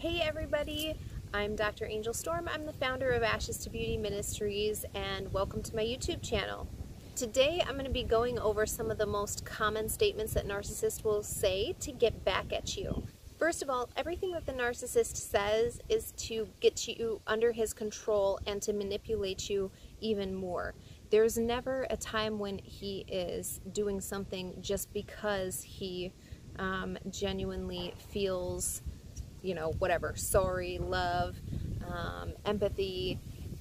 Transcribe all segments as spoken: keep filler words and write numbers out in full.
Hey everybody, I'm Doctor Angel Storm. I'm the founder of Ashes to Beauty Ministries and welcome to my YouTube channel. Today I'm going to be going over some of the most common statements that narcissists will say to get back at you. First of all, everything that the narcissist says is to get you under his control and to manipulate you even more. There's never a time when he is doing something just because he um, genuinely feels, you know, whatever, sorry, love, um, empathy,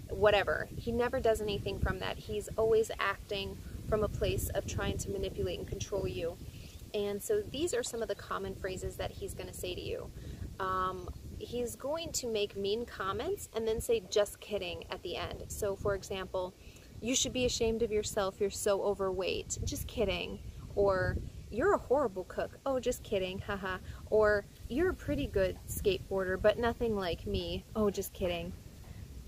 whatever. He never does anything from that. He's always acting from a place of trying to manipulate and control you. And so these are some of the common phrases that he's going to say to you. Um, he's going to make mean comments and then say, just kidding, at the end. So for example, you should be ashamed of yourself. You're so overweight. Just kidding. Or, you're a horrible cook. Oh, just kidding. Haha. Or, you're a pretty good skateboarder, but nothing like me. Oh, just kidding.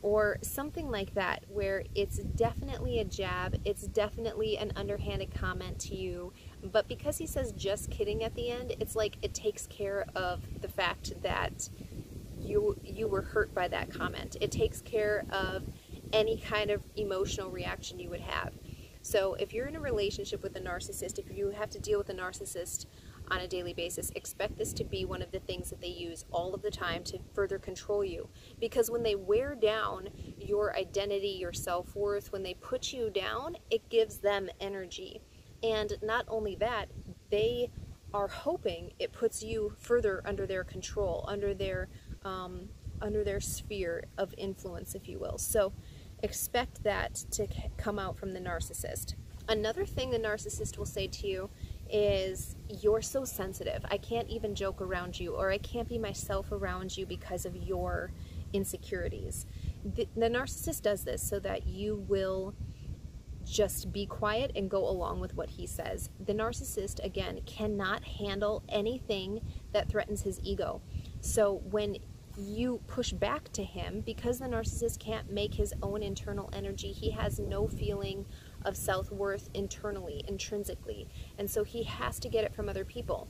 Or something like that, where it's definitely a jab, it's definitely an underhanded comment to you, but because he says just kidding at the end, it's like it takes care of the fact that you you were hurt by that comment. It takes care of any kind of emotional reaction you would have. So if you're in a relationship with a narcissist, if you have to deal with a narcissist on a daily basis, expect this to be one of the things that they use all of the time to further control you. Because when they wear down your identity, your self-worth, when they put you down, it gives them energy. And not only that, they are hoping it puts you further under their control, under their, um, under their sphere of influence, if you will. So expect that to come out from the narcissist. Another thing the narcissist will say to you is, you're so sensitive. I can't even joke around you, or I can't be myself around you because of your insecurities. The, the narcissist does this so that you will just be quiet and go along with what he says. The narcissist, again, cannot handle anything that threatens his ego. So when you push back to him, because the narcissist can't make his own internal energy, he has no feeling of self-worth internally, intrinsically, and so he has to get it from other people.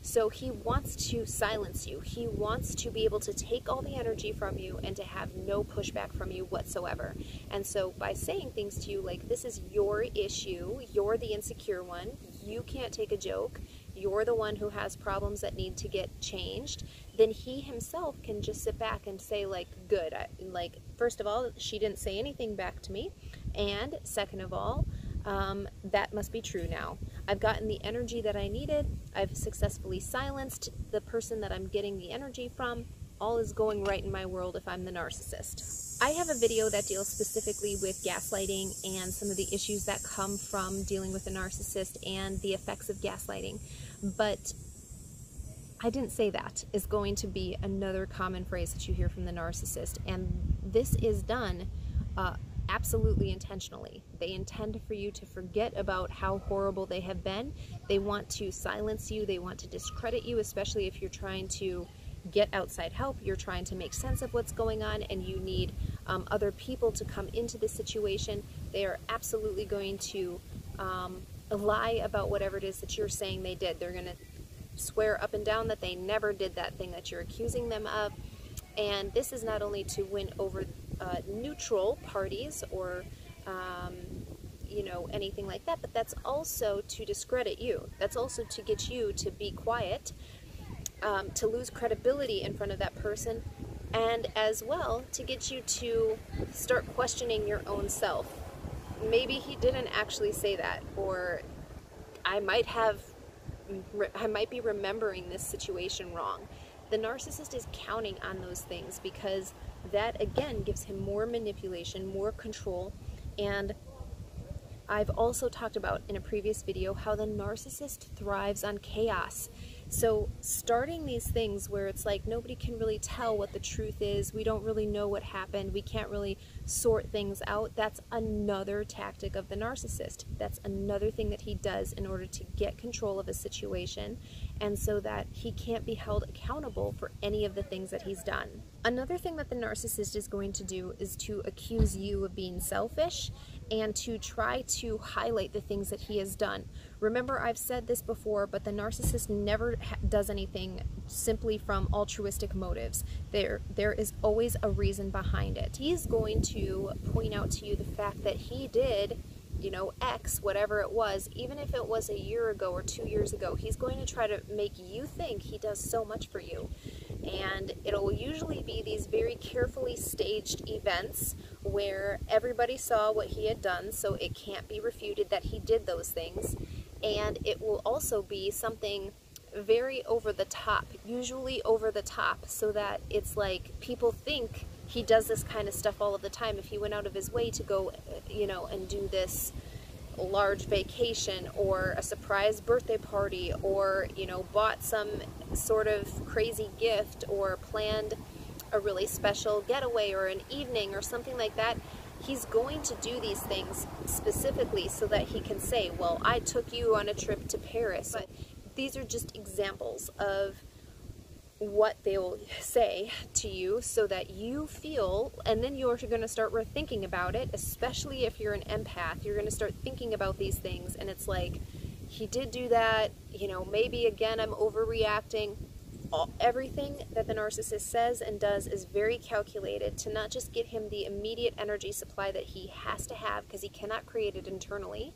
So he wants to silence you. He wants to be able to take all the energy from you and to have no pushback from you whatsoever. And so by saying things to you like, this is your issue, you're the insecure one, you can't take a joke, you're the one who has problems that need to get changed, then he himself can just sit back and say, like, good, I, like, first of all, she didn't say anything back to me, and second of all, um, that must be true now. I've gotten the energy that I needed, I've successfully silenced the person that I'm getting the energy from, all is going right in my world if I'm the narcissist. I have a video that deals specifically with gaslighting and some of the issues that come from dealing with a narcissist and the effects of gaslighting, but I didn't say that is going to be another common phrase that you hear from the narcissist, and this is done uh, absolutely intentionally. They intend for you to forget about how horrible they have been. They want to silence you. They want to discredit you, especially if you're trying to get outside help, you're trying to make sense of what's going on, and you need um, other people to come into this situation. They are absolutely going to um, lie about whatever it is that you're saying they did. They're going to swear up and down that they never did that thing that you're accusing them of. And this is not only to win over Uh, neutral parties or um, you know, anything like that, but that's also to discredit you. That's also to get you to be quiet, um, to lose credibility in front of that person, and as well to get you to start questioning your own self. Maybe he didn't actually say that, or I might have, I might be remembering this situation wrong. The narcissist is counting on those things because that, again, gives him more manipulation, more control. And I've also talked about in a previous video how the narcissist thrives on chaos. So starting these things where it's like nobody can really tell what the truth is, we don't really know what happened, we can't really sort things out, that's another tactic of the narcissist. That's another thing that he does in order to get control of a situation and so that he can't be held accountable for any of the things that he's done. Another thing that the narcissist is going to do is to accuse you of being selfish and to try to highlight the things that he has done. Remember, I've said this before, but the narcissist never ha does anything simply from altruistic motives. There, there is always a reason behind it. He's going to point out to you the fact that he did, you know, X, whatever it was, even if it was a year ago or two years ago, he's going to try to make you think he does so much for you. And it'll usually be these very carefully staged events where everybody saw what he had done, so it can't be refuted that he did those things. And it will also be something very over the top, usually over the top, so that it's like people think he does this kind of stuff all of the time. If he went out of his way to go, you know, and do this large vacation or a surprise birthday party, or, you know, bought some sort of crazy gift or planned a really special getaway or an evening or something like that, he's going to do these things specifically so that he can say, well, I took you on a trip to Paris. But these are just examples of what they will say to you so that you feel, and then you're going to start rethinking about it, especially if you're an empath. You're going to start thinking about these things, and it's like, he did do that, you know, maybe again I'm overreacting. All, everything that the narcissist says and does is very calculated to not just give him the immediate energy supply that he has to have because he cannot create it internally,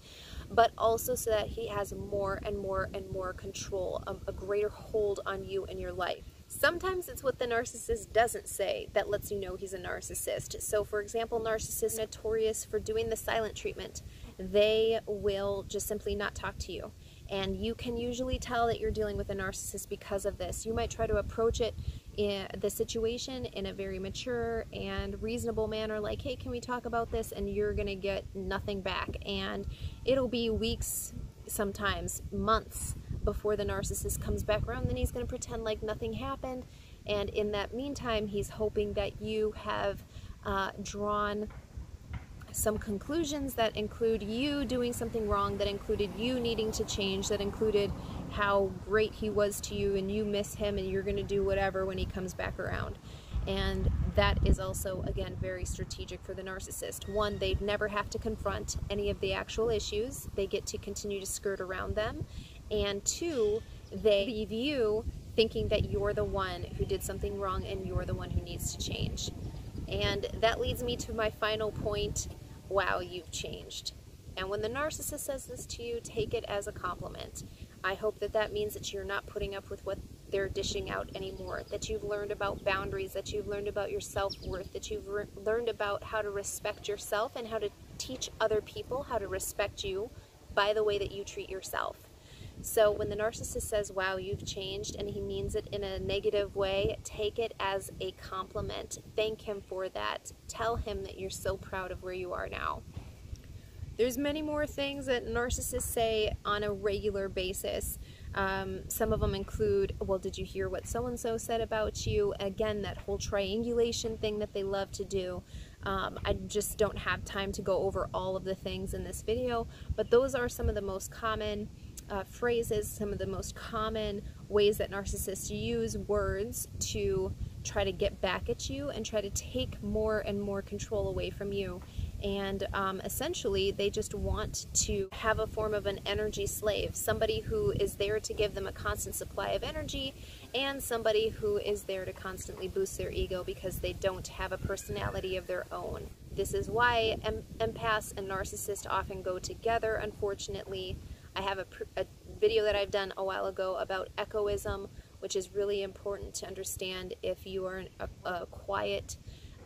but also so that he has more and more and more control, a, a greater hold on you and your life. Sometimes it's what the narcissist doesn't say that lets you know he's a narcissist. So for example, narcissists are notorious for doing the silent treatment. They will just simply not talk to you. And you can usually tell that you're dealing with a narcissist because of this. You might try to approach it, in the situation, in a very mature and reasonable manner, like, hey, can we talk about this? And you're going to get nothing back. And it'll be weeks, sometimes months, before the narcissist comes back around. Then he's going to pretend like nothing happened. And in that meantime, he's hoping that you have uh, drawn some conclusions that include you doing something wrong, that included you needing to change, that included how great he was to you and you miss him and you're going to do whatever when he comes back around. And that is also, again, very strategic for the narcissist. One, they'd never have to confront any of the actual issues. They get to continue to skirt around them. And two, they leave you thinking that you're the one who did something wrong and you're the one who needs to change. And that leads me to my final point. Wow, you've changed. And when the narcissist says this to you, take it as a compliment. I hope that that means that you're not putting up with what they're dishing out anymore, that you've learned about boundaries, that you've learned about your self-worth, that you've learned about how to respect yourself and how to teach other people how to respect you by the way that you treat yourself. So when the narcissist says, wow, you've changed, and he means it in a negative way, take it as a compliment. Thank him for that. Tell him that you're so proud of where you are now. There's many more things that narcissists say on a regular basis. Um, some of them include, well, did you hear what so-and-so said about you? Again, that whole triangulation thing that they love to do. Um, I just don't have time to go over all of the things in this video, but those are some of the most common Uh, phrases, some of the most common ways that narcissists use words to try to get back at you and try to take more and more control away from you. And um, essentially, they just want to have a form of an energy slave, somebody who is there to give them a constant supply of energy and somebody who is there to constantly boost their ego because they don't have a personality of their own. This is why em empaths and narcissists often go together, unfortunately. I have a, a video that I've done a while ago about echoism, which is really important to understand if you are an, a, a quiet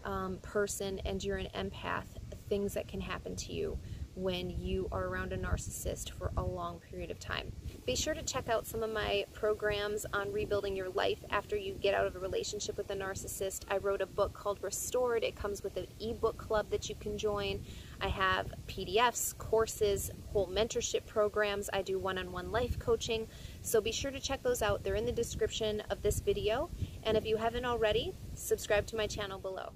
um, person and you're an empath, things that can happen to you when you are around a narcissist for a long period of time. Be sure to check out some of my programs on rebuilding your life after you get out of a relationship with a narcissist. I wrote a book called Restored. It comes with an ebook club that you can join. I have P D Fs, courses, whole mentorship programs. I do one-on-one life coaching. So be sure to check those out. They're in the description of this video. And if you haven't already, subscribe to my channel below.